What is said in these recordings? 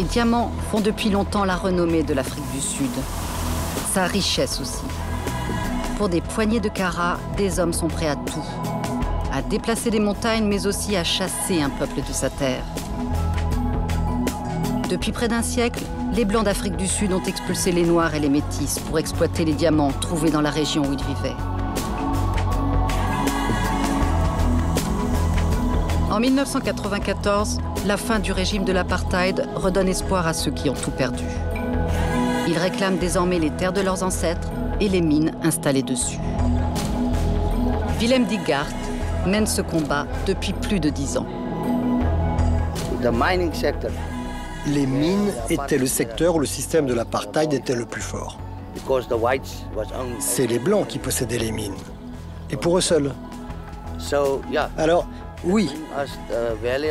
Les diamants font depuis longtemps la renommée de l'Afrique du Sud. Sa richesse aussi. Pour des poignées de carats, des hommes sont prêts à tout. À déplacer des montagnes, mais aussi à chasser un peuple de sa terre. Depuis près d'un siècle, les Blancs d'Afrique du Sud ont expulsé les Noirs et les Métis pour exploiter les diamants trouvés dans la région où ils vivaient. En 1994, la fin du régime de l'apartheid redonne espoir à ceux qui ont tout perdu. Ils réclament désormais les terres de leurs ancêtres et les mines installées dessus. Wilhelm Diggaert mène ce combat depuis plus de 10 ans. Les mines étaient le secteur où le système de l'apartheid était le plus fort. C'est les Blancs qui possédaient les mines, et pour eux seuls. Alors, oui,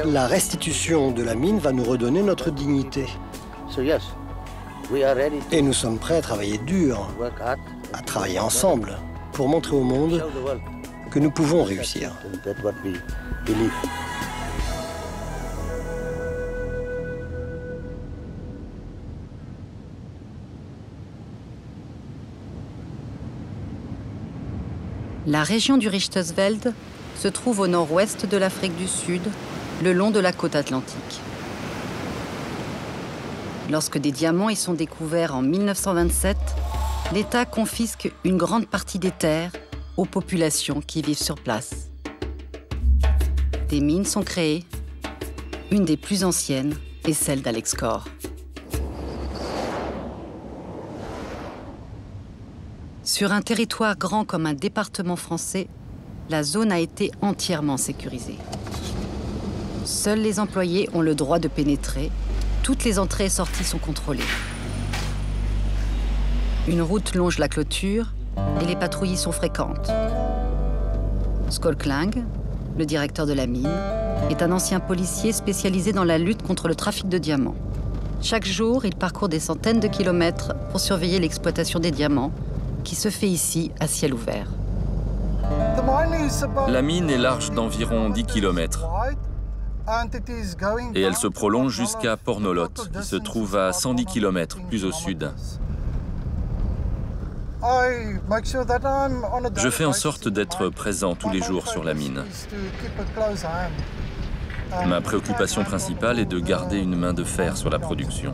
la restitution de la mine va nous redonner notre dignité. Et nous sommes prêts à travailler dur, à travailler ensemble, pour montrer au monde que nous pouvons réussir. La région du Richtersveld se trouve au nord-ouest de l'Afrique du Sud, le long de la côte atlantique. Lorsque des diamants y sont découverts en 1927, l'État confisque une grande partie des terres aux populations qui vivent sur place. Des mines sont créées. Une des plus anciennes est celle d'Alexkor. Sur un territoire grand comme un département français, la zone a été entièrement sécurisée. Seuls les employés ont le droit de pénétrer. Toutes les entrées et sorties sont contrôlées. Une route longe la clôture et les patrouilles sont fréquentes. Scott Kling, le directeur de la mine, est un ancien policier spécialisé dans la lutte contre le trafic de diamants. Chaque jour, il parcourt des centaines de kilomètres pour surveiller l'exploitation des diamants, qui se fait ici à ciel ouvert. La mine est large d'environ 10 km. Et elle se prolonge jusqu'à Pornolot, qui se trouve à 110 km plus au sud. Je fais en sorte d'être présent tous les jours sur la mine. Ma préoccupation principale est de garder une main de fer sur la production.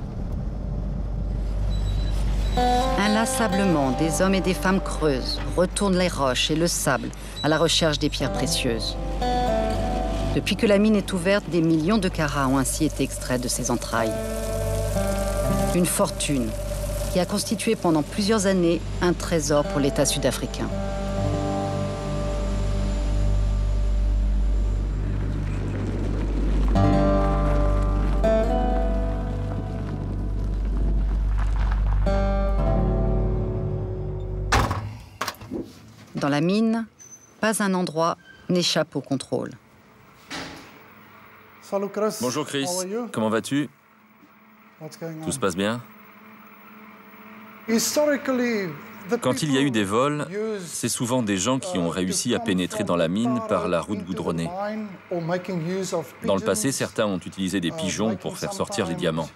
Inlassablement, des hommes et des femmes creusent, retournent les roches et le sable à la recherche des pierres précieuses. Depuis que la mine est ouverte, des millions de carats ont ainsi été extraits de ses entrailles. Une fortune qui a constitué pendant plusieurs années un trésor pour l'État sud-africain. Dans la mine, pas un endroit n'échappe au contrôle. Bonjour Chris, comment vas-tu? Tout se passe bien? Quand il y a eu des vols, c'est souvent des gens qui ont réussi à pénétrer dans la mine par la route goudronnée. Dans le passé, certains ont utilisé des pigeons pour faire sortir les diamants.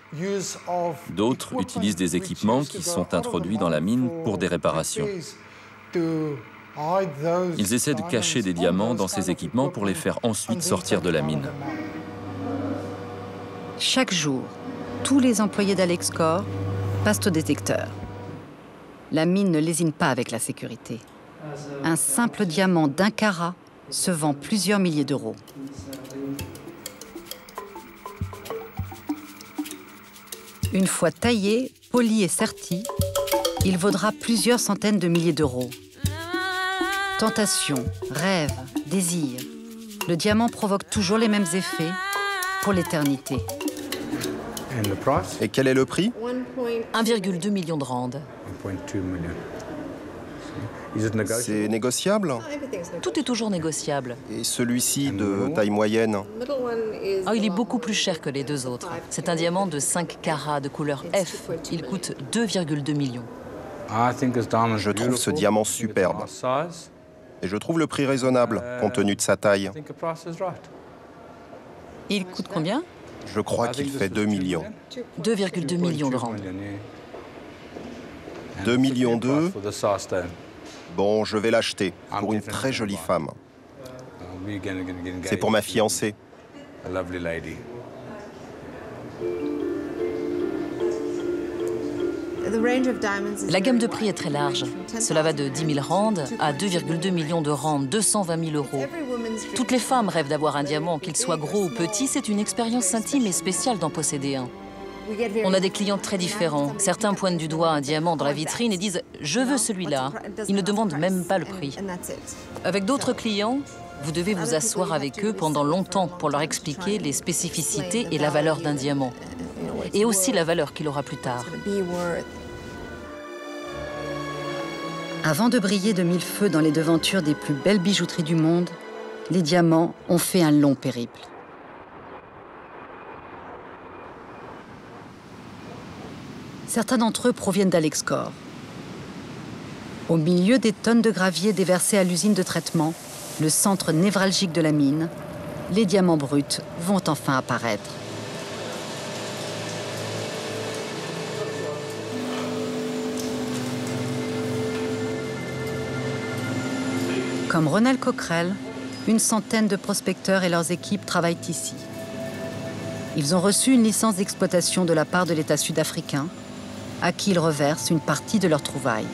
D'autres utilisent des équipements qui sont introduits dans la mine pour des réparations. Ils essaient de cacher des diamants dans ces équipements pour les faire ensuite sortir de la mine. Chaque jour, tous les employés d'Alexkor passent au détecteur. La mine ne lésine pas avec la sécurité. Un simple diamant d'un carat se vend plusieurs milliers d'euros. Une fois taillé, poli et serti, il vaudra plusieurs centaines de milliers d'euros. Tentation, rêve, désir, le diamant provoque toujours les mêmes effets pour l'éternité. Et quel est le prix? 1,2 million de randes. C'est négociable? Tout est toujours négociable. Et celui-ci de taille moyenne? Oh, il est beaucoup plus cher que les deux autres. C'est un diamant de 5 carats de couleur F. Il coûte 2,2 millions. Je trouve ce diamant superbe. Et je trouve le prix raisonnable, compte tenu de sa taille. Il coûte combien? Je crois qu'il fait 2 millions. 2,2 millions de rand. 2 millions d'œufs. Bon, je vais l'acheter pour une très jolie femme. C'est pour ma fiancée. La gamme de prix est très large. Cela va de 10 000 rands à 2,2 millions de rands, 220 000 euros. Toutes les femmes rêvent d'avoir un diamant, qu'il soit gros ou petit, c'est une expérience intime et spéciale d'en posséder un. On a des clients très différents. Certains pointent du doigt un diamant dans la vitrine et disent « je veux celui-là ». Ils ne demandent même pas le prix. Avec d'autres clients, vous devez vous asseoir avec eux pendant longtemps pour leur expliquer les spécificités et la valeur d'un diamant. Et aussi la valeur qu'il aura plus tard. Avant de briller de mille feux dans les devantures des plus belles bijouteries du monde, les diamants ont fait un long périple. Certains d'entre eux proviennent d'Alexkor. Au milieu des tonnes de gravier déversées à l'usine de traitement, le centre névralgique de la mine, les diamants bruts vont enfin apparaître. Comme Ronel Coquerel, une centaine de prospecteurs et leurs équipes travaillent ici. Ils ont reçu une licence d'exploitation de la part de l'État sud-africain, à qui ils reversent une partie de leurs trouvailles.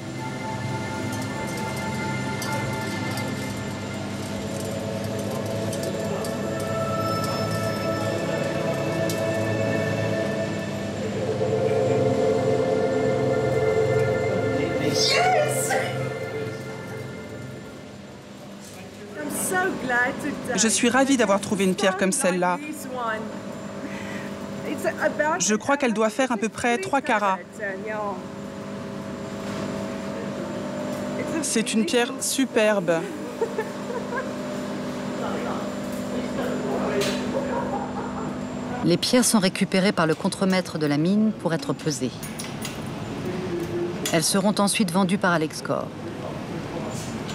Je suis ravie d'avoir trouvé une pierre comme celle-là. Je crois qu'elle doit faire à peu près 3 carats. C'est une pierre superbe. Les pierres sont récupérées par le contremaître de la mine pour être pesées. Elles seront ensuite vendues par Alexkor.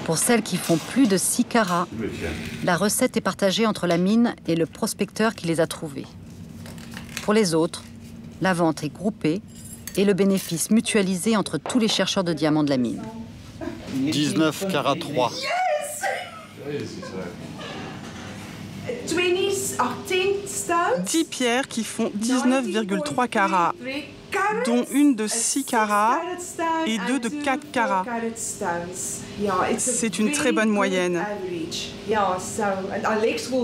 Pour celles qui font plus de 6 carats, la recette est partagée entre la mine et le prospecteur qui les a trouvées. Pour les autres, la vente est groupée et le bénéfice mutualisé entre tous les chercheurs de diamants de la mine. 19 carats 3. Yes! 10 pierres qui font 19,3 carats, dont une de 6 carats et 2 de 4 carats. C'est une très bonne moyenne.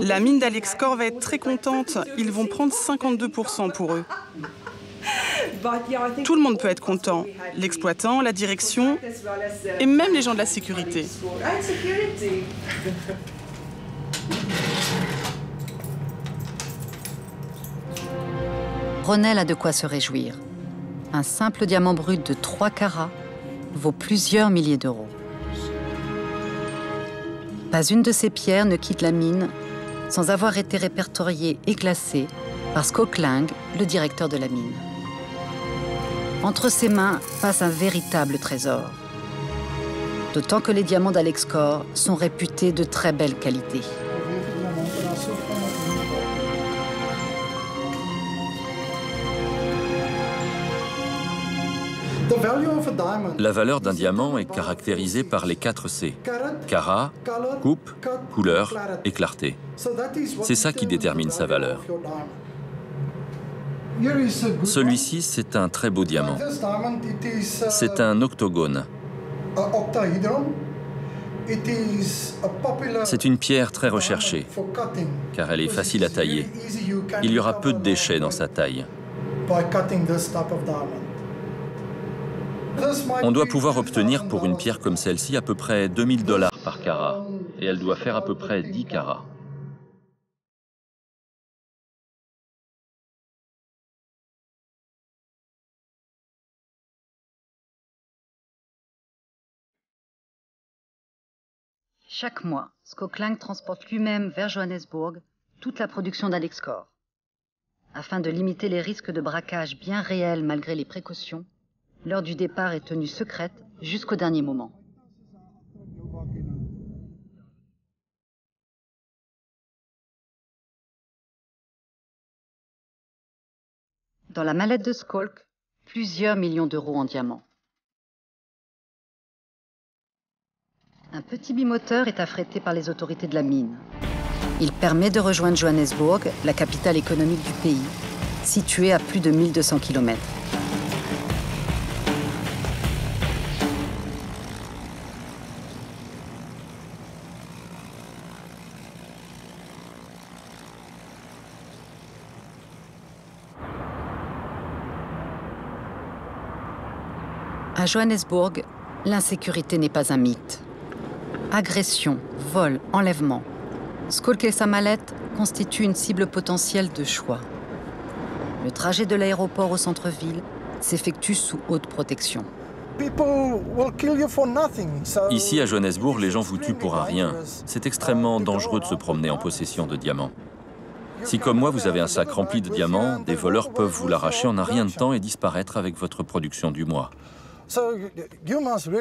La mine d'Alexkor va être très contente. Ils vont prendre 52% pour eux. Tout le monde peut être content. L'exploitant, la direction et même les gens de la sécurité. Ronel a de quoi se réjouir. Un simple diamant brut de 3 carats vaut plusieurs milliers d'euros. Pas une de ces pierres ne quitte la mine sans avoir été répertoriée et classée par Scott Kling, le directeur de la mine. Entre ses mains passe un véritable trésor. D'autant que les diamants d'Alexkor sont réputés de très belle qualité. La valeur d'un diamant est caractérisée par les 4 C. Carat, coupe, couleur et clarté. C'est ça qui détermine sa valeur. Celui-ci, c'est un très beau diamant. C'est un octogone. C'est une pierre très recherchée, car elle est facile à tailler. Il y aura peu de déchets dans sa taille. On doit pouvoir obtenir pour une pierre comme celle-ci à peu près 2000 $ par carat. Et elle doit faire à peu près 10 carats. Chaque mois, Scott Kling transporte lui-même vers Johannesburg toute la production d'Alexkor. Afin de limiter les risques de braquage bien réels malgré les précautions, l'heure du départ est tenue secrète jusqu'au dernier moment. dans la mallette de Skolk, plusieurs millions d'euros en diamants. Un petit bimoteur est affrété par les autorités de la mine. Il permet de rejoindre Johannesburg, la capitale économique du pays, située à plus de 1200 km. À Johannesburg, l'insécurité n'est pas un mythe. Agressions, vols, enlèvements. Skolk et sa mallette constituent une cible potentielle de choix. Le trajet de l'aéroport au centre-ville s'effectue sous haute protection. Ici, à Johannesburg, les gens vous tuent pour un rien. C'est extrêmement dangereux de se promener en possession de diamants. Si, comme moi, vous avez un sac rempli de diamants, des voleurs peuvent vous l'arracher en un rien de temps et disparaître avec votre production du mois.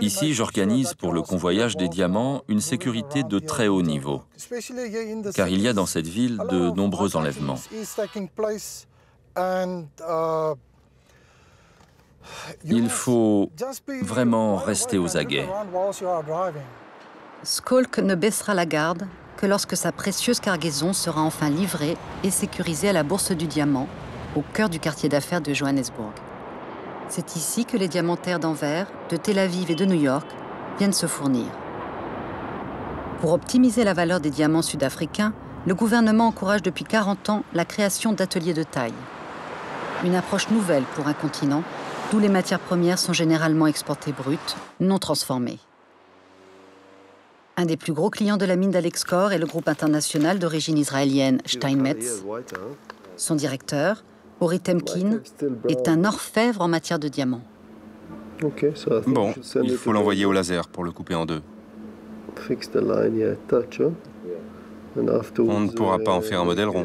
Ici, j'organise pour le convoyage des diamants une sécurité de très haut niveau, car il y a dans cette ville de nombreux enlèvements. Il faut vraiment rester aux aguets. Skolk ne baissera la garde que lorsque sa précieuse cargaison sera enfin livrée et sécurisée à la Bourse du Diamant, au cœur du quartier d'affaires de Johannesburg. C'est ici que les diamantaires d'Anvers, de Tel Aviv et de New York viennent se fournir. Pour optimiser la valeur des diamants sud-africains, le gouvernement encourage depuis 40 ans la création d'ateliers de taille. Une approche nouvelle pour un continent, d'où les matières premières sont généralement exportées brutes, non transformées. Un des plus gros clients de la mine d'Alexkor est le groupe international d'origine israélienne Steinmetz. Son directeur, Oritemkin, est un orfèvre en matière de diamants. Bon, il faut l'envoyer au laser pour le couper en deux. On ne pourra pas en faire un modèle rond.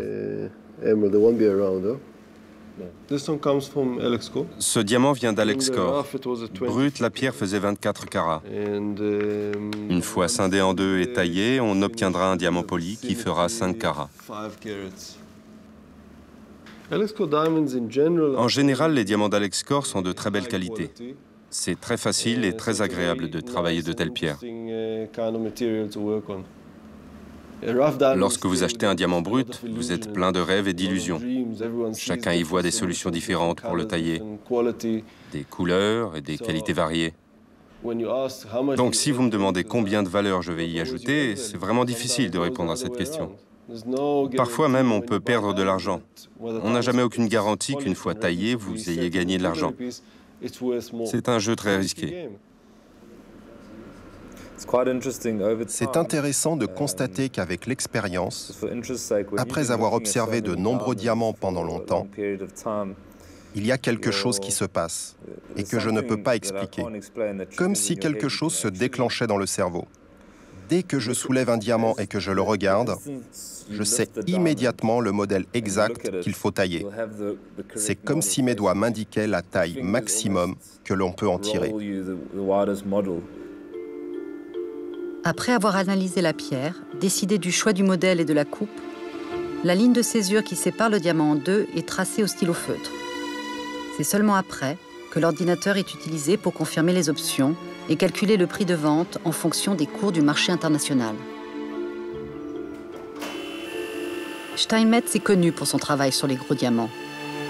Ce diamant vient d'Alexkor. Brut, la pierre faisait 24 carats. Une fois scindé en deux et taillé, on obtiendra un diamant poli qui fera 5 carats. En général, les diamants d'Alexkor sont de très belle qualité. C'est très facile et très agréable de travailler de telles pierres. Lorsque vous achetez un diamant brut, vous êtes plein de rêves et d'illusions. Chacun y voit des solutions différentes pour le tailler, des couleurs et des qualités variées. Donc si vous me demandez combien de valeur je vais y ajouter, c'est vraiment difficile de répondre à cette question. Parfois même, on peut perdre de l'argent. On n'a jamais aucune garantie qu'une fois taillé, vous ayez gagné de l'argent. C'est un jeu très risqué. C'est intéressant de constater qu'avec l'expérience, après avoir observé de nombreux diamants pendant longtemps, il y a quelque chose qui se passe et que je ne peux pas expliquer. Comme si quelque chose se déclenchait dans le cerveau. Dès que je soulève un diamant et que je le regarde, je sais immédiatement le modèle exact qu'il faut tailler. C'est comme si mes doigts m'indiquaient la taille maximum que l'on peut en tirer. Après avoir analysé la pierre, décidé du choix du modèle et de la coupe, la ligne de césure qui sépare le diamant en deux est tracée au stylo feutre. C'est seulement après que l'ordinateur est utilisé pour confirmer les options et calculer le prix de vente en fonction des cours du marché international. Steinmetz est connu pour son travail sur les gros diamants,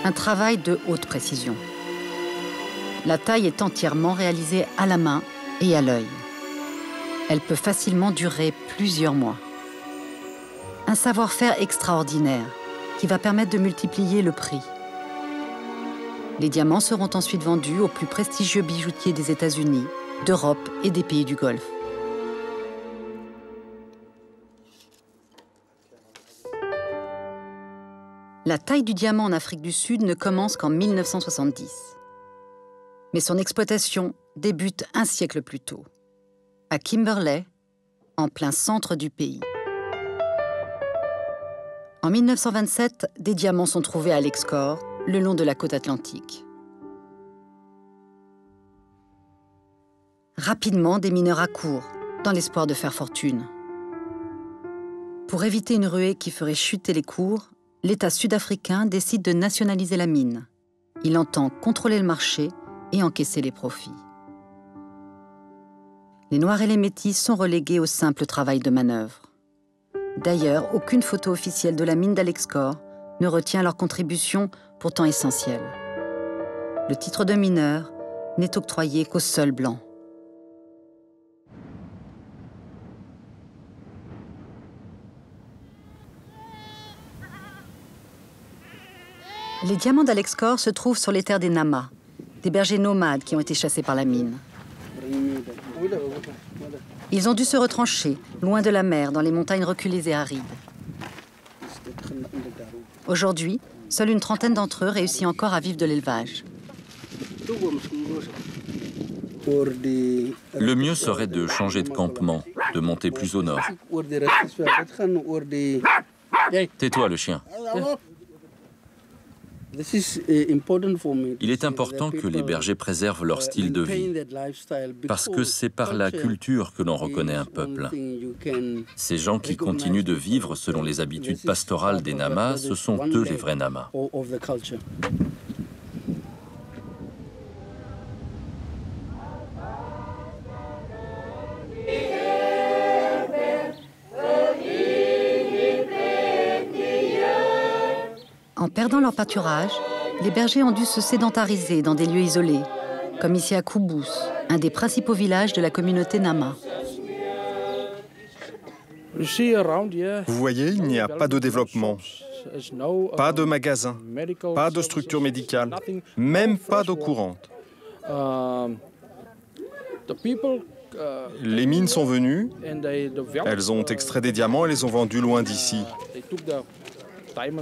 un travail de haute précision. La taille est entièrement réalisée à la main et à l'œil. Elle peut facilement durer plusieurs mois. Un savoir-faire extraordinaire qui va permettre de multiplier le prix. Les diamants seront ensuite vendus aux plus prestigieux bijoutiers des États-Unis, d'Europe et des pays du Golfe. La taille du diamant en Afrique du Sud ne commence qu'en 1970. Mais son exploitation débute un siècle plus tôt, à Kimberley, en plein centre du pays. En 1927, des diamants sont trouvés à Alexkor, le long de la côte atlantique. Rapidement, des mineurs accourent, dans l'espoir de faire fortune. Pour éviter une ruée qui ferait chuter les cours, l'État sud-africain décide de nationaliser la mine Il entend contrôler le marché et encaisser les profits. Les Noirs et les Métis sont relégués au simple travail de manœuvre. D'ailleurs, aucune photo officielle de la mine d'Alexkor ne retient leur contribution pourtant essentielle. Le titre de mineur n'est octroyé qu'aux seuls Blancs. Les diamants d'Alexkor se trouvent sur les terres des Nama, des bergers nomades qui ont été chassés par la mine. Ils ont dû se retrancher, loin de la mer, dans les montagnes reculées et arides. Aujourd'hui, seule une trentaine d'entre eux réussit encore à vivre de l'élevage. Le mieux serait de changer de campement, de monter plus au nord. Tais-toi, le chien. Il est important que les bergers préservent leur style de vie, parce que c'est par la culture que l'on reconnaît un peuple. Ces gens qui continuent de vivre selon les habitudes pastorales des Nama, ce sont eux les vrais Nama. En perdant leur pâturage, les bergers ont dû se sédentariser dans des lieux isolés, comme ici à Koubous, un des principaux villages de la communauté Nama. Vous voyez, il n'y a pas de développement, pas de magasins, pas de structure médicale, même pas d'eau courante. Les mines sont venues, elles ont extrait des diamants et les ont vendus loin d'ici.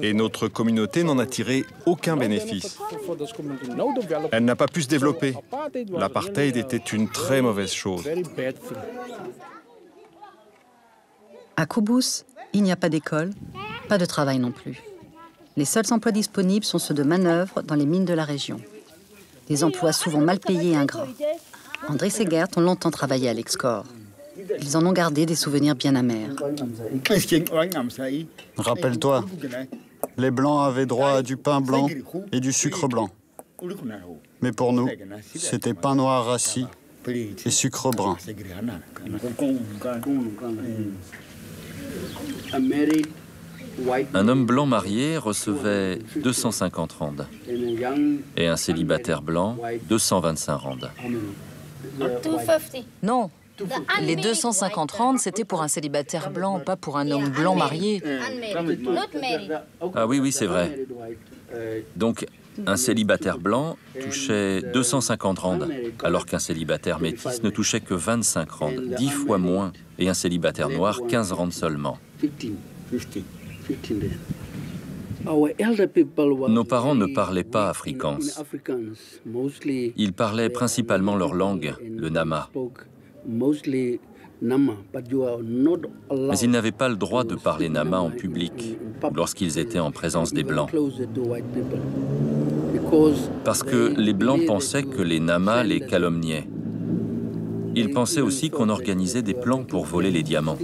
Et notre communauté n'en a tiré aucun bénéfice. Elle n'a pas pu se développer. L'apartheid était une très mauvaise chose. À Koubous, il n'y a pas d'école, pas de travail non plus. Les seuls emplois disponibles sont ceux de manœuvre dans les mines de la région. Des emplois souvent mal payés et ingrats. André et Gert ont longtemps travaillé à Alexkor. Ils en ont gardé des souvenirs bien amers. Rappelle-toi, les Blancs avaient droit à du pain blanc et du sucre blanc. Mais pour nous, c'était pain noir rassis et sucre brun. Un homme blanc marié recevait 250 randes et un célibataire blanc 225 randes. Non. Les 250 randes, c'était pour un célibataire blanc, pas pour un homme blanc marié. Ah oui, oui, c'est vrai. Donc, un célibataire blanc touchait 250 randes, alors qu'un célibataire métis ne touchait que 25 randes, 10 fois moins, et un célibataire noir, 15 randes seulement. Nos parents ne parlaient pas afrikaans. Ils parlaient principalement leur langue, le nama. Mais ils n'avaient pas le droit de parler nama en public ou lorsqu'ils étaient en présence des Blancs. Parce que les Blancs pensaient que les nama les calomniaient. Ils pensaient aussi qu'on organisait des plans pour voler les diamants.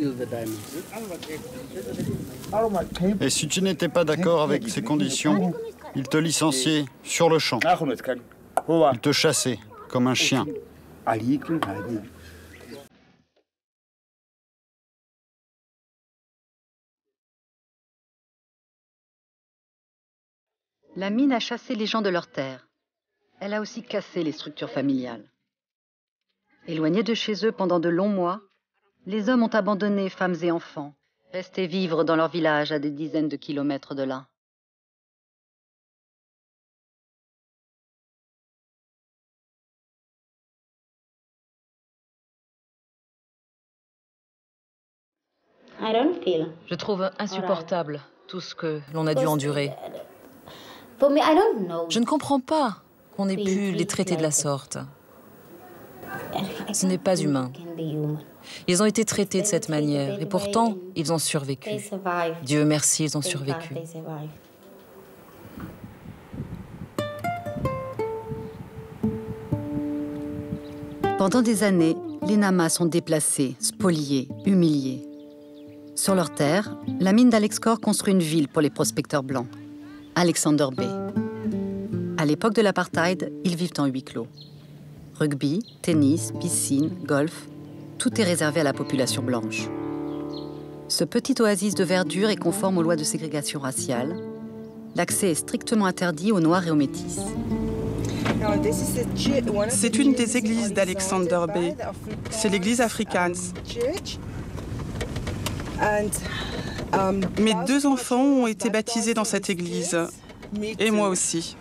Et si tu n'étais pas d'accord avec ces conditions, ils te licenciaient sur le champ. Ils te chassaient comme un chien. La mine a chassé les gens de leurs terres. Elle a aussi cassé les structures familiales. Éloignés de chez eux pendant de longs mois, les hommes ont abandonné femmes et enfants, restés vivre dans leur village à des dizaines de kilomètres de là. Je trouve insupportable tout ce que l'on a dû endurer. Je ne comprends pas qu'on ait pu les traiter de la sorte. Ce n'est pas humain. Ils ont été traités de cette manière, et pourtant, ils ont survécu. Dieu merci, ils ont survécu. Pendant des années, les Nama sont déplacés, spoliés, humiliés. Sur leur terre, la mine d'Alexkor construit une ville pour les prospecteurs blancs. Alexander Bay. À l'époque de l'apartheid, ils vivent en huis clos. Rugby, tennis, piscine, golf, tout est réservé à la population blanche. Ce petit oasis de verdure est conforme aux lois de ségrégation raciale. L'accès est strictement interdit aux Noirs et aux Métis. C'est une des églises d'Alexander Bay. C'est l'église africaine. Mes deux enfants ont été baptisés dans cette église, et moi aussi.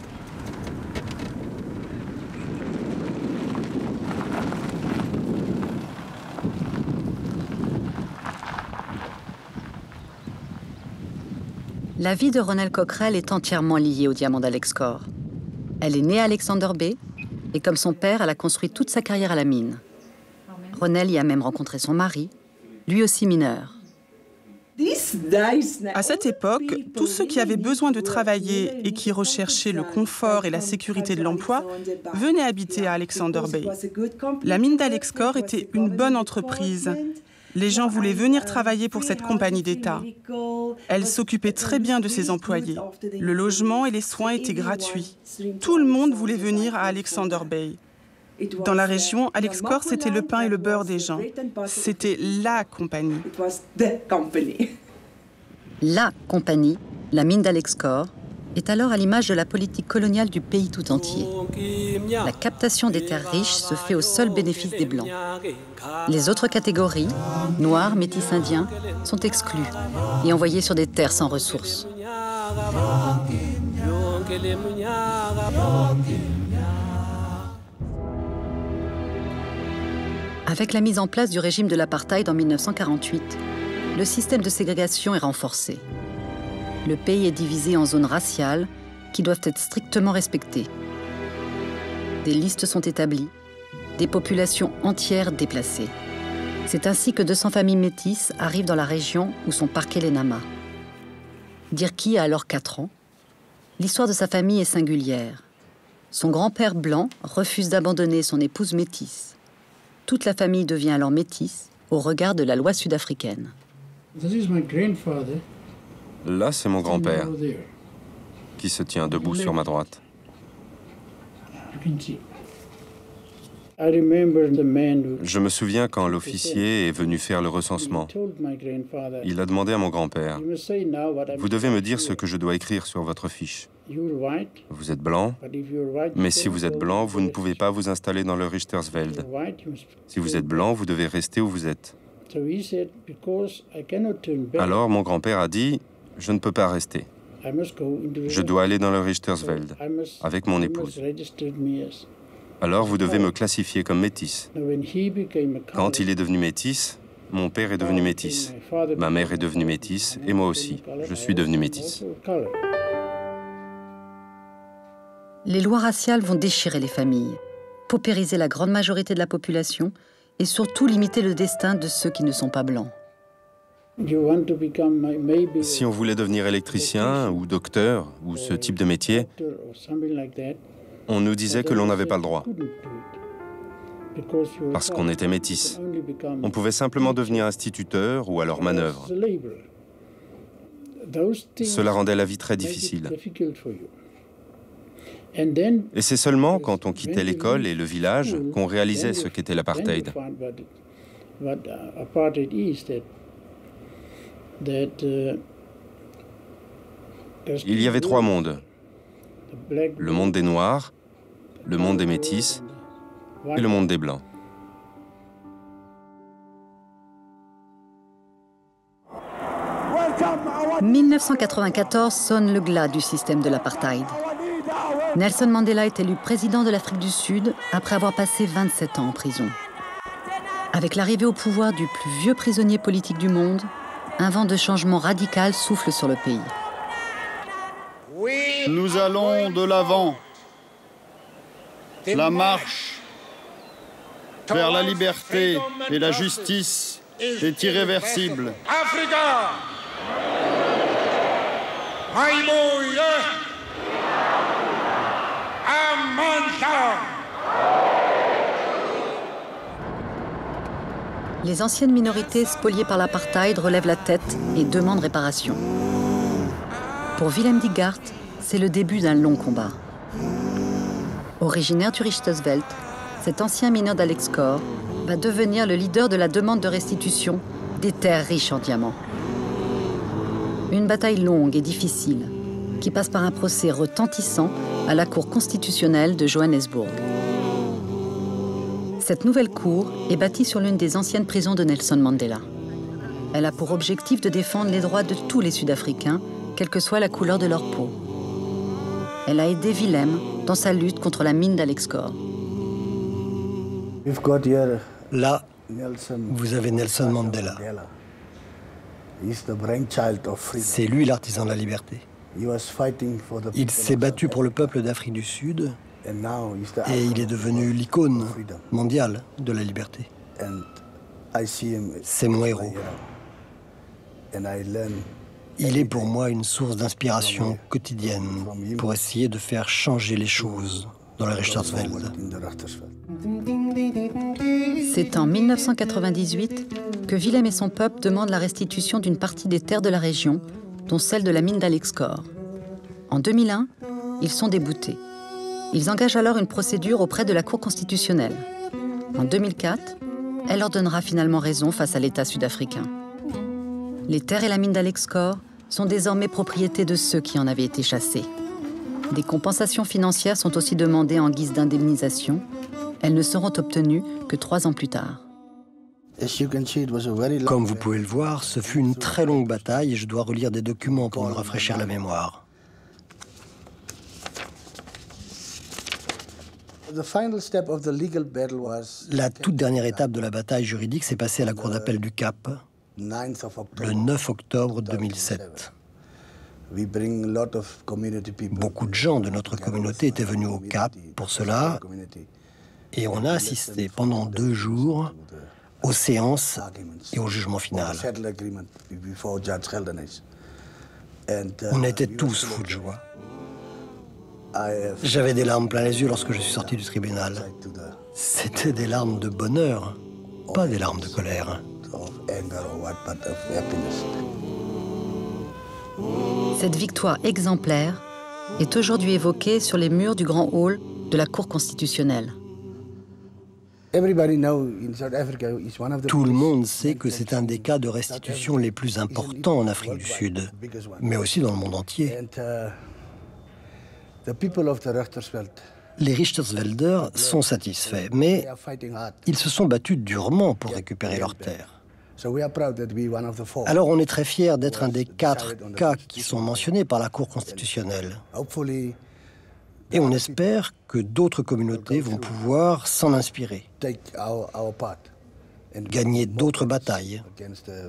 La vie de Ronel Coquerel est entièrement liée au diamant d'Alexkor. Elle est née à Alexander Bay, et comme son père, elle a construit toute sa carrière à la mine. Ronel y a même rencontré son mari, lui aussi mineur. À cette époque, tous ceux qui avaient besoin de travailler et qui recherchaient le confort et la sécurité de l'emploi venaient habiter à Alexander Bay. La mine d'Alexkor était une bonne entreprise. Les gens voulaient venir travailler pour cette compagnie d'État. Elle s'occupait très bien de ses employés. Le logement et les soins étaient gratuits. Tout le monde voulait venir à Alexander Bay. Dans la région, Alexkor, c'était le pain et le beurre des gens. C'était la compagnie. La compagnie, la mine d'Alexkor, est alors à l'image de la politique coloniale du pays tout entier. La captation des terres riches se fait au seul bénéfice des Blancs. Les autres catégories, Noirs, Métis, Indiens, sont exclues et envoyés sur des terres sans ressources. Avec la mise en place du régime de l'apartheid en 1948, le système de ségrégation est renforcé. Le pays est divisé en zones raciales qui doivent être strictement respectées. Des listes sont établies, des populations entières déplacées. C'est ainsi que 200 familles métisses arrivent dans la région où sont parqués les Nama. Dirki a alors 4 ans. L'histoire de sa famille est singulière. Son grand-père blanc refuse d'abandonner son épouse métisse. Toute la famille devient alors métisse au regard de la loi sud-africaine. Là, c'est mon grand-père, qui se tient debout sur ma droite. Je me souviens quand l'officier est venu faire le recensement. Il a demandé à mon grand-père, « Vous devez me dire ce que je dois écrire sur votre fiche. Vous êtes blanc, mais si vous êtes blanc, vous ne pouvez pas vous installer dans le Richtersveld. Si vous êtes blanc, vous devez rester où vous êtes. » Alors, mon grand-père a dit, « Je ne peux pas rester. Je dois aller dans le Richtersveld avec mon épouse. Alors vous devez me classifier comme métisse. » Quand il est devenu métisse, mon père est devenu métisse, ma mère est devenue métisse et moi aussi, je suis devenu métisse. Les lois raciales vont déchirer les familles, paupériser la grande majorité de la population et surtout limiter le destin de ceux qui ne sont pas blancs. Si on voulait devenir électricien ou docteur ou ce type de métier, on nous disait que l'on n'avait pas le droit, parce qu'on était métis. On pouvait simplement devenir instituteur ou alors manœuvre. Cela rendait la vie très difficile. Et c'est seulement quand on quittait l'école et le village qu'on réalisait ce qu'était l'apartheid. Il y avait 3 mondes. Le monde des Noirs, le monde des Métis et le monde des Blancs. « 1994 sonne le glas du système de l'apartheid. Nelson Mandela est élu président de l'Afrique du Sud après avoir passé 27 ans en prison. Avec l'arrivée au pouvoir du plus vieux prisonnier politique du monde, un vent de changement radical souffle sur le pays. Nous allons de l'avant. La marche vers la liberté et la justice est irréversible. Les anciennes minorités spoliées par l'apartheid relèvent la tête et demandent réparation. Pour Wilhelm Diggaert, c'est le début d'un long combat. Originaire du Richtersveld, cet ancien mineur d'Alexkor va devenir le leader de la demande de restitution des terres riches en diamants. Une bataille longue et difficile qui passe par un procès retentissant à la Cour constitutionnelle de Johannesburg. Cette nouvelle cour est bâtie sur l'une des anciennes prisons de Nelson Mandela. Elle a pour objectif de défendre les droits de tous les Sud-Africains, quelle que soit la couleur de leur peau. Elle a aidé Wilhelm dans sa lutte contre la mine d'Alexkor. Là, vous avez Nelson Mandela. C'est lui l'artisan de la liberté. Il s'est battu pour le peuple d'Afrique du Sud et il est devenu l'icône mondiale de la liberté. C'est mon héros. Il est pour moi une source d'inspiration quotidienne pour essayer de faire changer les choses dans le Richtersveld. C'est en 1998 que Wilhelm et son peuple demandent la restitution d'une partie des terres de la région, dont celle de la mine d'Alexkor. En 2001, ils sont déboutés. Ils engagent alors une procédure auprès de la Cour constitutionnelle. En 2004, elle leur donnera finalement raison face à l'État sud-africain. Les terres et la mine d'Alexkor sont désormais propriété de ceux qui en avaient été chassés. Des compensations financières sont aussi demandées en guise d'indemnisation. Elles ne seront obtenues que 3 ans plus tard. Comme vous pouvez le voir, ce fut une très longue bataille et je dois relire des documents pour me rafraîchir la mémoire. La toute dernière étape de la bataille juridique s'est passée à la Cour d'appel du Cap, le 9 octobre 2007. Beaucoup de gens de notre communauté étaient venus au Cap pour cela et on a assisté pendant 2 jours aux séances et au jugement final. On était tous fous de joie. J'avais des larmes plein les yeux lorsque je suis sorti du tribunal. C'était des larmes de bonheur, pas des larmes de colère. Cette victoire exemplaire est aujourd'hui évoquée sur les murs du grand hall de la Cour constitutionnelle. Tout le monde sait que c'est un des cas de restitution les plus importants en Afrique du Sud, mais aussi dans le monde entier. Les Richtersvelders sont satisfaits, mais ils se sont battus durement pour récupérer leurs terres. Alors on est très fiers d'être un des 4 cas qui sont mentionnés par la Cour constitutionnelle. Et on espère que d'autres communautés vont pouvoir s'en inspirer, gagner d'autres batailles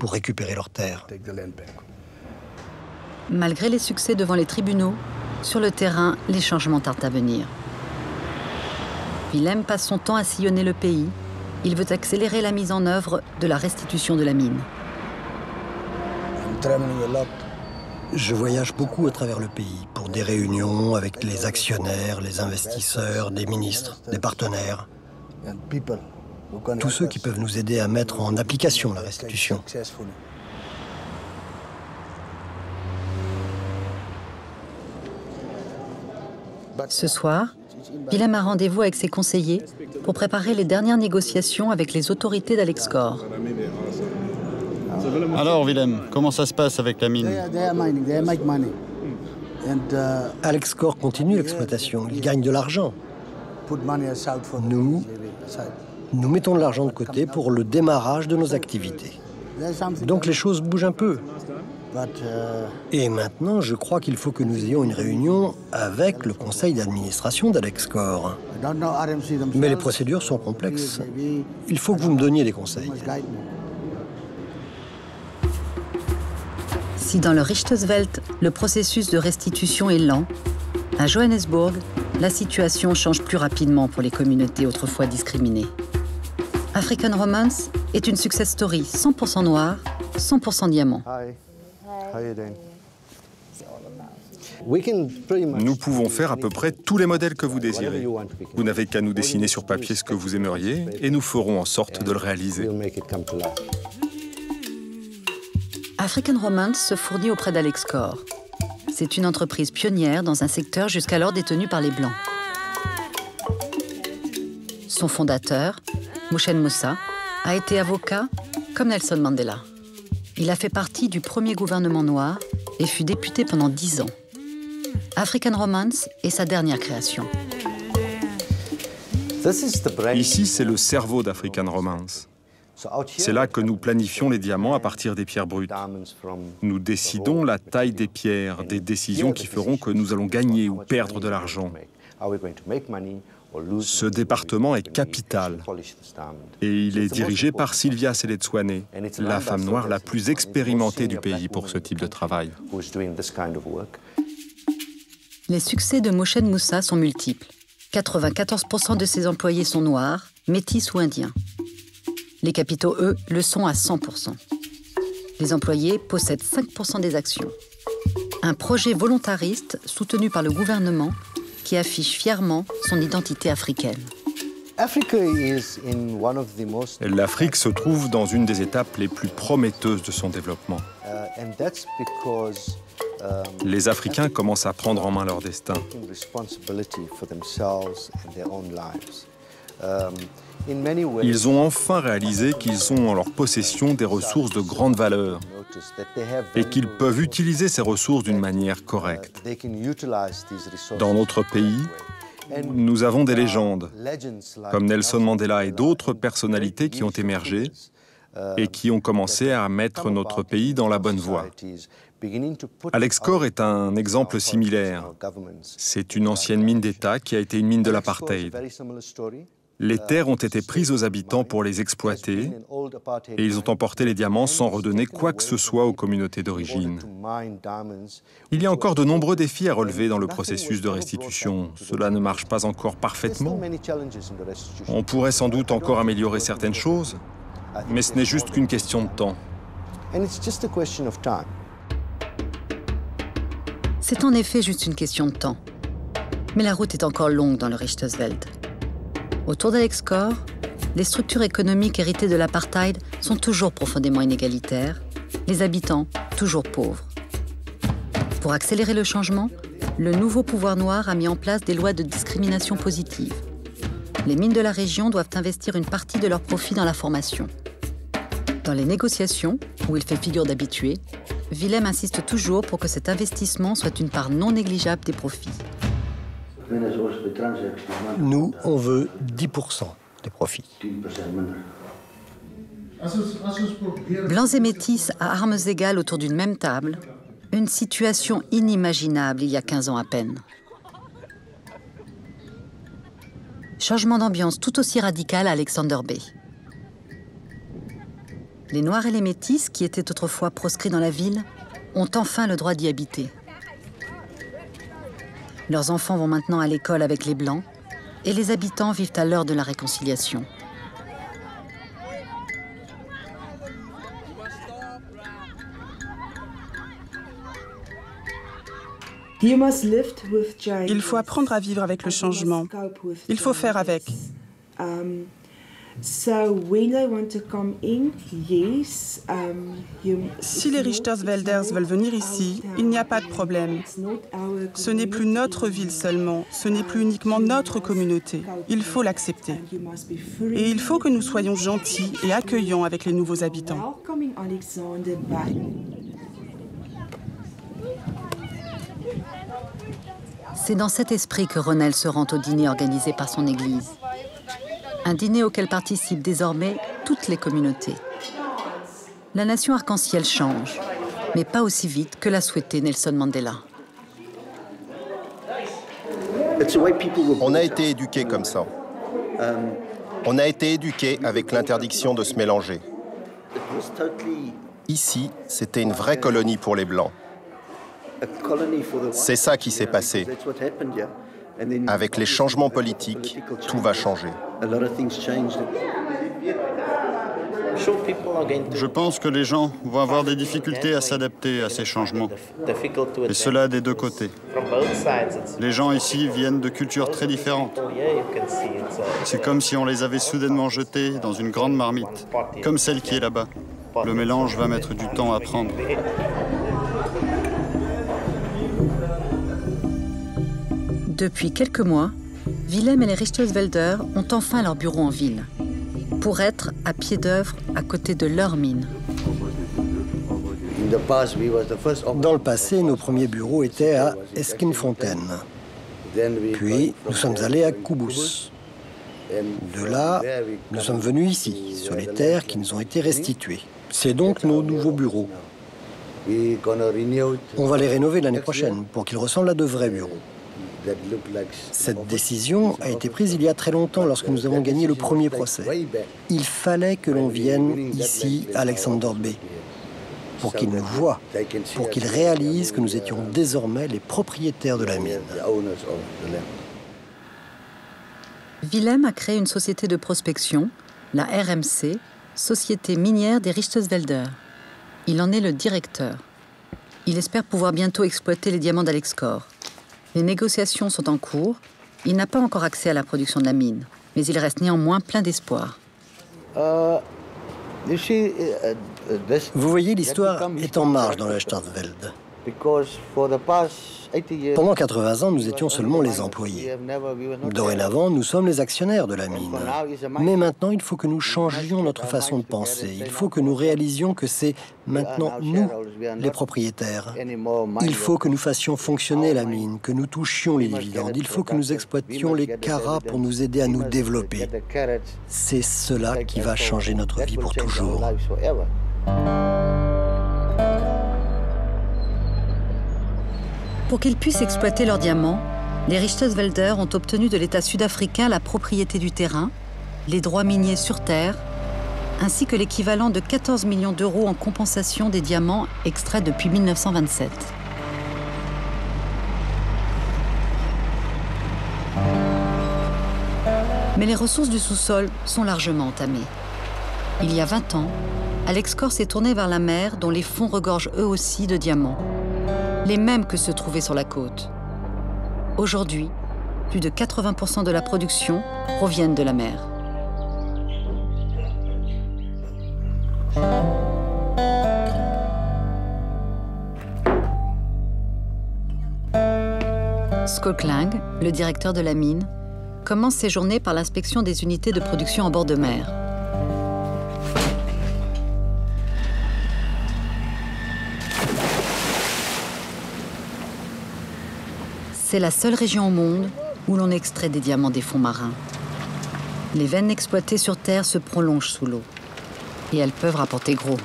pour récupérer leurs terres. Malgré les succès devant les tribunaux, sur le terrain, les changements tardent à venir. Wilhelm passe son temps à sillonner le pays. Il veut accélérer la mise en œuvre de la restitution de la mine. Je voyage beaucoup à travers le pays pour des réunions avec les actionnaires, les investisseurs, des ministres, des partenaires. Tous ceux qui peuvent nous aider à mettre en application la restitution. Ce soir, Wilhelm a rendez-vous avec ses conseillers pour préparer les dernières négociations avec les autorités d'Alexkor. Alors Wilhelm, comment ça se passe avec la mine? Alexkor continue l'exploitation, il gagne de l'argent. Nous mettons de l'argent de côté pour le démarrage de nos activités. Donc les choses bougent un peu. Et maintenant, je crois qu'il faut que nous ayons une réunion avec le conseil d'administration d'Alexkor. Mais les procédures sont complexes. Il faut que vous me donniez des conseils. Si dans le Richtersveld, le processus de restitution est lent, à Johannesburg, la situation change plus rapidement pour les communautés autrefois discriminées. African Romance est une success story 100% noire, 100% diamant. Nous pouvons faire à peu près tous les modèles que vous désirez. Vous n'avez qu'à nous dessiner sur papier ce que vous aimeriez et nous ferons en sorte de le réaliser. African Romance se fournit auprès d'Alexkor. C'est une entreprise pionnière dans un secteur jusqu'alors détenu par les Blancs. Son fondateur, Mouchen Moussa, a été avocat comme Nelson Mandela. Il a fait partie du premier gouvernement noir et fut député pendant 10 ans. African Romance est sa dernière création. Ici, c'est le cerveau d'African Romance. C'est là que nous planifions les diamants à partir des pierres brutes. Nous décidons la taille des pierres, des décisions qui feront que nous allons gagner ou perdre de l'argent. Ce département est capital et il est dirigé par Sylvia Seletswane, la femme noire la plus expérimentée du pays pour ce type de travail. Les succès de Mouchen Moussa sont multiples. 94% de ses employés sont noirs, métis ou indiens. Les capitaux, eux, le sont à 100%. Les employés possèdent 5% des actions. Un projet volontariste soutenu par le gouvernement qui affiche fièrement son identité africaine. L'Afrique se trouve dans une des étapes les plus prometteuses de son développement. Les Africains commencent à prendre en main leur destin. Ils ont enfin réalisé qu'ils ont en leur possession des ressources de grande valeur et qu'ils peuvent utiliser ces ressources d'une manière correcte. Dans notre pays, nous avons des légendes, comme Nelson Mandela et d'autres personnalités qui ont émergé et qui ont commencé à mettre notre pays dans la bonne voie. Alexkor est un exemple similaire. C'est une ancienne mine d'État qui a été une mine de l'apartheid. Les terres ont été prises aux habitants pour les exploiter et ils ont emporté les diamants sans redonner quoi que ce soit aux communautés d'origine. Il y a encore de nombreux défis à relever dans le processus de restitution. Cela ne marche pas encore parfaitement. On pourrait sans doute encore améliorer certaines choses, mais ce n'est juste qu'une question de temps. C'est en effet juste une question de temps. Mais la route est encore longue dans le Richtersveld. Autour d'Alexkor, les structures économiques héritées de l'apartheid sont toujours profondément inégalitaires, les habitants toujours pauvres. Pour accélérer le changement, le nouveau pouvoir noir a mis en place des lois de discrimination positive. Les mines de la région doivent investir une partie de leurs profits dans la formation. Dans les négociations, où il fait figure d'habitué, Wilhelm insiste toujours pour que cet investissement soit une part non négligeable des profits. Nous, on veut 10% des profits. Blancs et métis à armes égales autour d'une même table, une situation inimaginable il y a 15 ans à peine. Changement d'ambiance tout aussi radical à Alexander Bay. Les Noirs et les Métis, qui étaient autrefois proscrits dans la ville, ont enfin le droit d'y habiter. Leurs enfants vont maintenant à l'école avec les Blancs et les habitants vivent à l'heure de la réconciliation. Il faut apprendre à vivre avec le changement. Il faut faire avec. Si les Richtersvelders veulent venir ici, il n'y a pas de problème. Ce n'est plus notre ville seulement, ce n'est plus uniquement notre communauté. Il faut l'accepter. Et il faut que nous soyons gentils et accueillants avec les nouveaux habitants. C'est dans cet esprit que Ronel se rend au dîner organisé par son église. Un dîner auquel participent désormais toutes les communautés. La nation arc-en-ciel change, mais pas aussi vite que l'a souhaité Nelson Mandela. On a été éduqués comme ça. On a été éduqués avec l'interdiction de se mélanger. Ici, c'était une vraie colonie pour les Blancs. C'est ça qui s'est passé. Avec les changements politiques, tout va changer. Je pense que les gens vont avoir des difficultés à s'adapter à ces changements. Et cela des deux côtés. Les gens ici viennent de cultures très différentes. C'est comme si on les avait soudainement jetés dans une grande marmite, comme celle qui est là-bas. Le mélange va mettre du temps à prendre. Depuis quelques mois, Wilhelm et les Richtersvelder ont enfin leur bureau en ville, pour être à pied d'œuvre à côté de leur mine. Dans le passé, nos premiers bureaux étaient à Esquimfontein. Puis, nous sommes allés à Koubous. De là, nous sommes venus ici, sur les terres qui nous ont été restituées. C'est donc nos nouveaux bureaux. On va les rénover l'année prochaine pour qu'ils ressemblent à de vrais bureaux. Cette décision a été prise il y a très longtemps lorsque nous avons gagné le premier procès. Il fallait que l'on vienne ici, à Alexander Bay, pour qu'ils nous voient, pour qu'ils réalisent que nous étions désormais les propriétaires de la mine. Wilhelm a créé une société de prospection, la RMC, Société minière des Richtersvelder. Il en est le directeur. Il espère pouvoir bientôt exploiter les diamants d'Alexkor. Les négociations sont en cours. Il n'a pas encore accès à la production de la mine, mais il reste néanmoins plein d'espoir. Vous voyez, l'histoire est en marche dans le Richtersveld. Pendant 80 ans, nous étions seulement les employés. Dorénavant, nous sommes les actionnaires de la mine. Mais maintenant, il faut que nous changions notre façon de penser. Il faut que nous réalisions que c'est maintenant nous, les propriétaires. Il faut que nous fassions fonctionner la mine, que nous touchions les dividendes. Il faut que nous exploitions les carats pour nous aider à nous développer. C'est cela qui va changer notre vie pour toujours. Pour qu'ils puissent exploiter leurs diamants, les Richtersvelder ont obtenu de l'État sud-africain la propriété du terrain, les droits miniers sur terre, ainsi que l'équivalent de 14 millions d'euros en compensation des diamants extraits depuis 1927. Mais les ressources du sous-sol sont largement entamées. Il y a 20 ans, Alexkor s'est tourné vers la mer, dont les fonds regorgent eux aussi de diamants. Les mêmes que se trouvaient sur la côte. Aujourd'hui, plus de 80% de la production proviennent de la mer. Scott Kling, le directeur de la mine, commence ses journées par l'inspection des unités de production en bord de mer. C'est la seule région au monde où l'on extrait des diamants des fonds marins. Les veines exploitées sur Terre se prolongent sous l'eau. Et elles peuvent rapporter gros.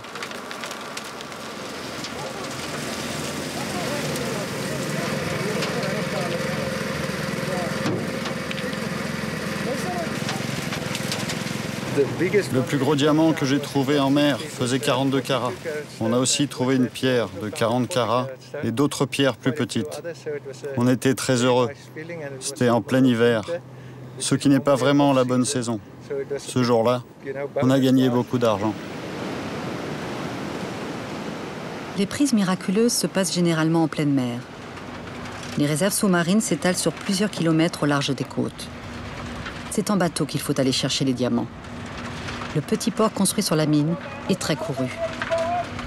Le plus gros diamant que j'ai trouvé en mer faisait 42 carats. On a aussi trouvé une pierre de 40 carats et d'autres pierres plus petites. On était très heureux. C'était en plein hiver, ce qui n'est pas vraiment la bonne saison. Ce jour-là, on a gagné beaucoup d'argent. Les prises miraculeuses se passent généralement en pleine mer. Les réserves sous-marines s'étalent sur plusieurs kilomètres au large des côtes. C'est en bateau qu'il faut aller chercher les diamants. Le petit port construit sur la mine est très couru.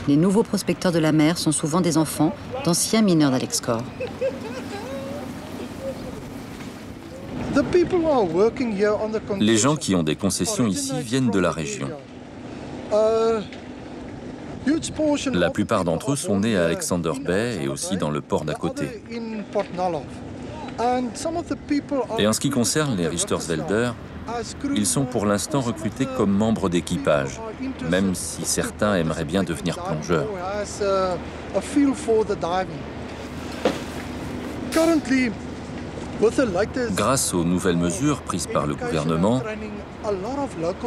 Les nouveaux prospecteurs de la mer sont souvent des enfants d'anciens mineurs d'Alexkor. Les gens qui ont des concessions ici viennent de la région. La plupart d'entre eux sont nés à Alexander Bay et aussi dans le port d'à côté. Et en ce qui concerne les Richtersvelder, ils sont pour l'instant recrutés comme membres d'équipage, même si certains aimeraient bien devenir plongeurs. Grâce aux nouvelles mesures prises par le gouvernement,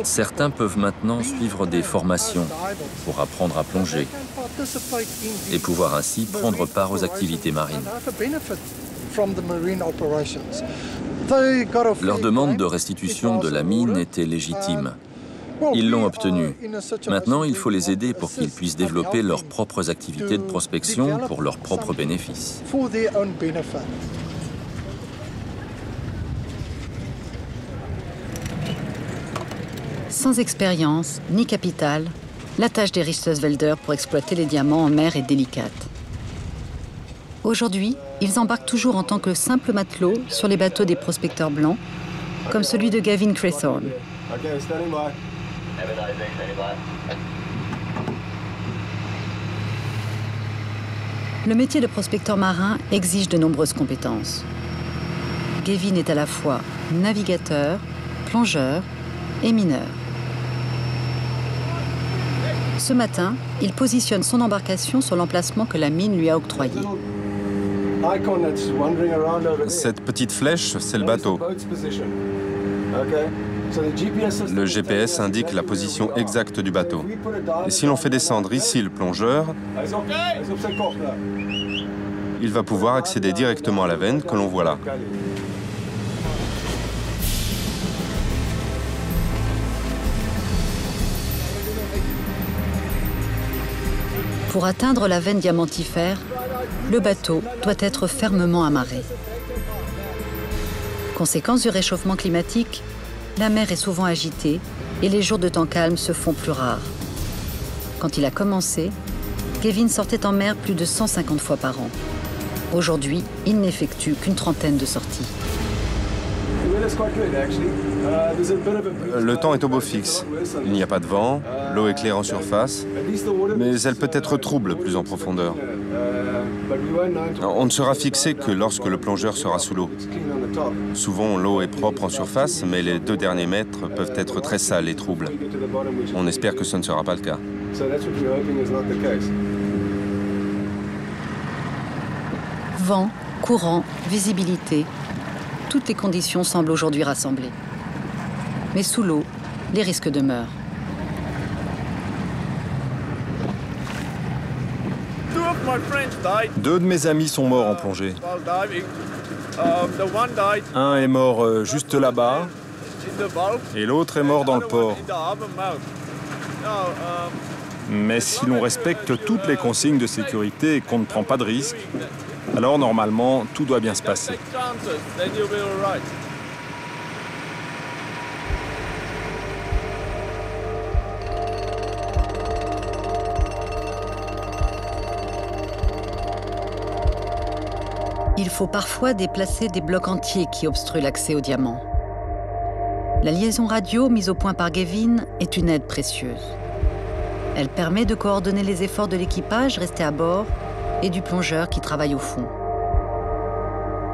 certains peuvent maintenant suivre des formations pour apprendre à plonger et pouvoir ainsi prendre part aux activités marines. Leur demande de restitution de la mine était légitime. Ils l'ont obtenue. Maintenant, il faut les aider pour qu'ils puissent développer leurs propres activités de prospection pour leurs propres bénéfices. Sans expérience ni capital, la tâche des Richtersvelder pour exploiter les diamants en mer est délicate. Aujourd'hui, ils embarquent toujours en tant que simples matelots sur les bateaux des prospecteurs blancs, comme celui de Gavin Crayson. Le métier de prospecteur marin exige de nombreuses compétences. Gavin est à la fois navigateur, plongeur et mineur. Ce matin, il positionne son embarcation sur l'emplacement que la mine lui a octroyé. Cette petite flèche, c'est le bateau. Le GPS indique la position exacte du bateau. Et si l'on fait descendre ici le plongeur, il va pouvoir accéder directement à la veine que l'on voit là. Pour atteindre la veine diamantifère, le bateau doit être fermement amarré. Conséquence du réchauffement climatique, la mer est souvent agitée et les jours de temps calme se font plus rares. Quand il a commencé, Gavin sortait en mer plus de 150 fois par an. Aujourd'hui, il n'effectue qu'une trentaine de sorties. Le temps est au beau fixe. Il n'y a pas de vent, l'eau est claire en surface, mais elle peut être trouble plus en profondeur. On ne sera fixé que lorsque le plongeur sera sous l'eau. Souvent, l'eau est propre en surface, mais les 2 derniers mètres peuvent être très sales et troubles. On espère que ce ne sera pas le cas. Vent, courant, visibilité, toutes les conditions semblent aujourd'hui rassemblées. Mais sous l'eau, les risques demeurent. Deux de mes amis sont morts en plongée. Un est mort juste là-bas, et l'autre est mort dans le port. Mais si l'on respecte toutes les consignes de sécurité et qu'on ne prend pas de risques, alors normalement, tout doit bien se passer. Il faut parfois déplacer des blocs entiers qui obstruent l'accès aux diamants. La liaison radio mise au point par Gavin est une aide précieuse. Elle permet de coordonner les efforts de l'équipage resté à bord et du plongeur qui travaille au fond.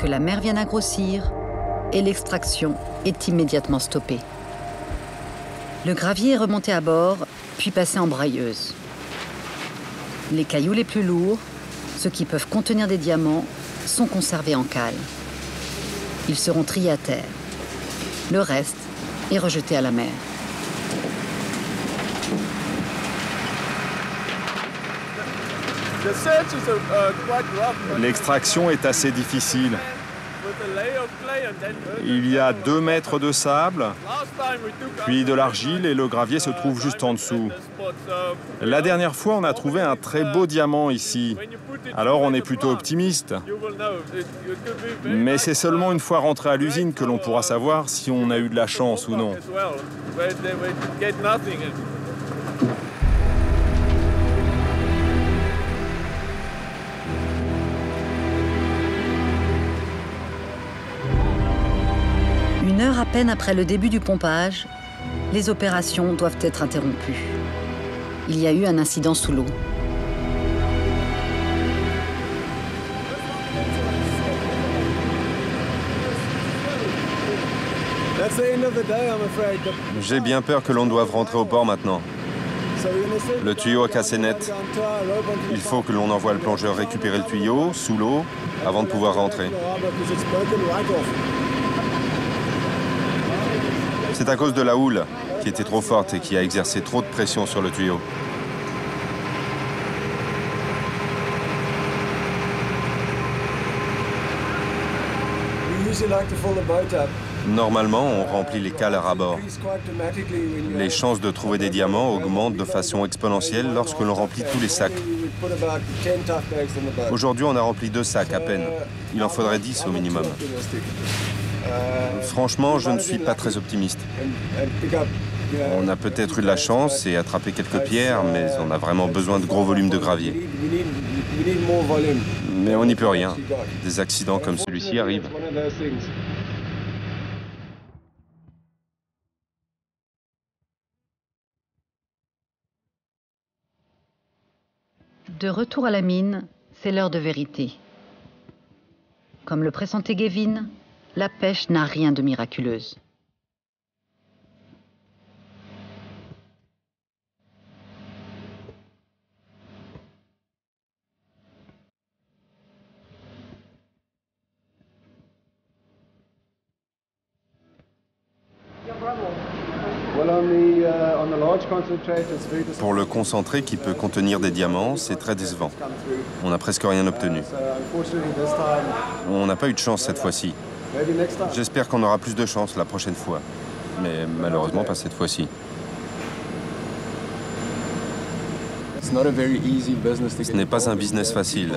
Que la mer vienne à grossir et l'extraction est immédiatement stoppée. Le gravier est remonté à bord, puis passé en brailleuse. Les cailloux les plus lourds, ceux qui peuvent contenir des diamants, sont conservés en cale. Ils seront triés à terre. Le reste est rejeté à la mer. L'extraction est assez difficile. Il y a 2 mètres de sable, puis de l'argile et le gravier se trouve juste en dessous. La dernière fois, on a trouvé un très beau diamant ici. Alors on est plutôt optimiste. Mais c'est seulement une fois rentré à l'usine que l'on pourra savoir si on a eu de la chance ou non. Une heure à peine après le début du pompage, les opérations doivent être interrompues. Il y a eu un incident sous l'eau. J'ai bien peur que l'on doive rentrer au port maintenant. Le tuyau a cassé net. Il faut que l'on envoie le plongeur récupérer le tuyau sous l'eau avant de pouvoir rentrer. C'est à cause de la houle, qui était trop forte et qui a exercé trop de pression sur le tuyau. Normalement, on remplit les cales à ras-bord. Les chances de trouver des diamants augmentent de façon exponentielle lorsque l'on remplit tous les sacs. Aujourd'hui, on a rempli 2 sacs à peine. Il en faudrait 10 au minimum. Franchement, je ne suis pas très optimiste. On a peut-être eu de la chance et attrapé quelques pierres, mais on a vraiment besoin de gros volumes de gravier. Mais on n'y peut rien. Des accidents comme celui-ci arrivent. De retour à la mine, c'est l'heure de vérité. Comme le pressentait Gavin, la pêche n'a rien de miraculeuse. Pour le concentré qui peut contenir des diamants, c'est très décevant. On n'a presque rien obtenu. On n'a pas eu de chance cette fois-ci. J'espère qu'on aura plus de chance la prochaine fois. Mais malheureusement pas cette fois-ci. Ce n'est pas un business facile.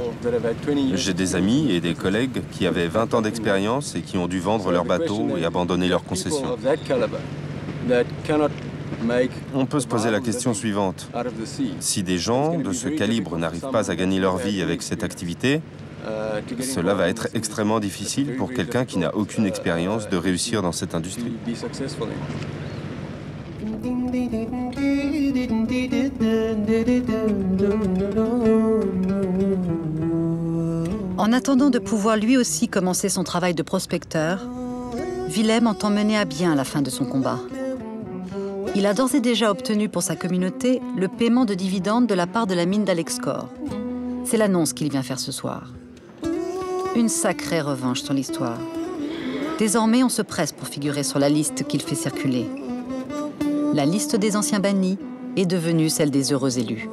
J'ai des amis et des collègues qui avaient 20 ans d'expérience et qui ont dû vendre leurs bateaux et abandonner leurs concessions. On peut se poser la question suivante. Si des gens de ce calibre n'arrivent pas à gagner leur vie avec cette activité, cela va être extrêmement difficile pour quelqu'un qui n'a aucune expérience de réussir dans cette industrie. En attendant de pouvoir lui aussi commencer son travail de prospecteur, Wilhelm entend mener à bien la fin de son combat. Il a d'ores et déjà obtenu pour sa communauté le paiement de dividendes de la part de la mine d'Alexkor. C'est l'annonce qu'il vient faire ce soir. Une sacrée revanche sur l'histoire. Désormais, on se presse pour figurer sur la liste qu'il fait circuler. La liste des anciens bannis est devenue celle des heureux élus.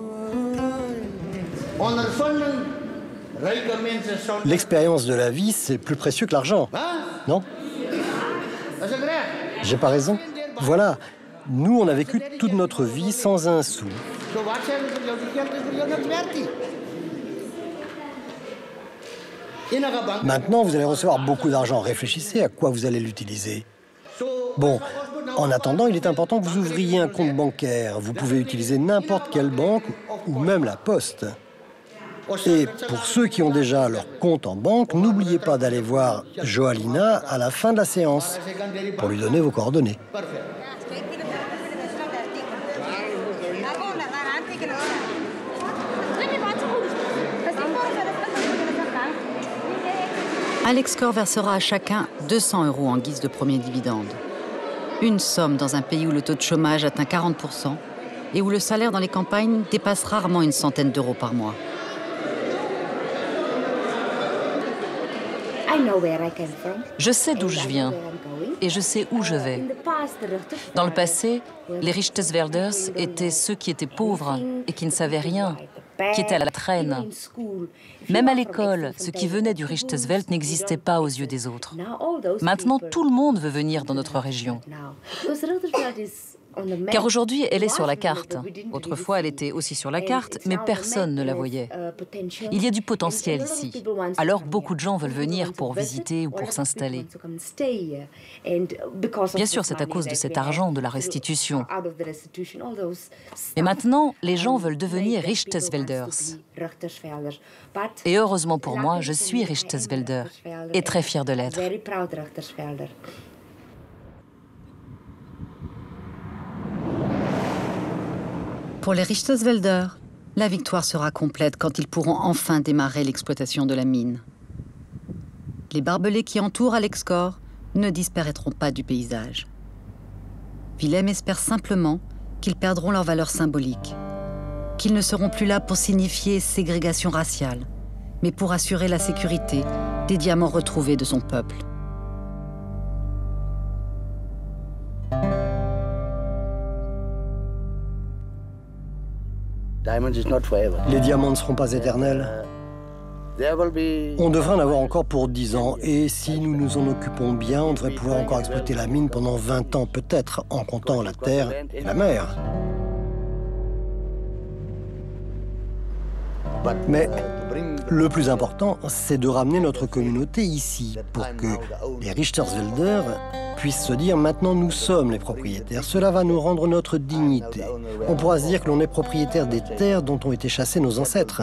L'expérience de la vie, c'est plus précieux que l'argent, non? J'ai pas raison. Voilà. Nous, on a vécu toute notre vie sans un sou. Maintenant, vous allez recevoir beaucoup d'argent. Réfléchissez à quoi vous allez l'utiliser. Bon, en attendant, il est important que vous ouvriez un compte bancaire. Vous pouvez utiliser n'importe quelle banque ou même la poste. Et pour ceux qui ont déjà leur compte en banque, n'oubliez pas d'aller voir Johanna à la fin de la séance pour lui donner vos coordonnées. Alexkor versera à chacun 200 € en guise de premier dividende. Une somme dans un pays où le taux de chômage atteint 40% et où le salaire dans les campagnes dépasse rarement une centaine d'euros par mois. Je sais d'où je viens et je sais où je vais. Dans le passé, les Richtersvelders étaient ceux qui étaient pauvres et qui ne savaient rien, qui étaient à la traîne. Même à l'école, ce qui venait du Richtersveld n'existait pas aux yeux des autres. Maintenant, tout le monde veut venir dans notre région. Car aujourd'hui, elle est sur la carte. Autrefois, elle était aussi sur la carte, mais personne ne la voyait. Il y a du potentiel ici. Alors, beaucoup de gens veulent venir pour visiter ou pour s'installer. Bien sûr, c'est à cause de cet argent, de la restitution. Mais maintenant, les gens veulent devenir Richtersvelders. Et heureusement pour moi, je suis Richtersvelder et très fière de l'être. Pour les Richtersvelder, la victoire sera complète quand ils pourront enfin démarrer l'exploitation de la mine. Les barbelés qui entourent Alexkor ne disparaîtront pas du paysage. Wilhelm espère simplement qu'ils perdront leur valeur symbolique, qu'ils ne seront plus là pour signifier ségrégation raciale, mais pour assurer la sécurité des diamants retrouvés de son peuple. Les diamants ne seront pas éternels. On devrait en avoir encore pour 10 ans, et si nous nous en occupons bien, on devrait pouvoir encore exploiter la mine pendant 20 ans, peut-être, en comptant la terre et la mer. Mais Le plus important, c'est de ramener notre communauté ici, pour que les Richtersvelders puissent se dire « maintenant nous sommes les propriétaires ». Cela va nous rendre notre dignité. On pourra se dire que l'on est propriétaire des terres dont ont été chassés nos ancêtres.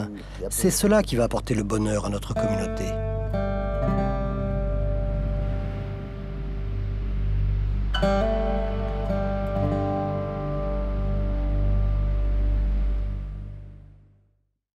C'est cela qui va apporter le bonheur à notre communauté.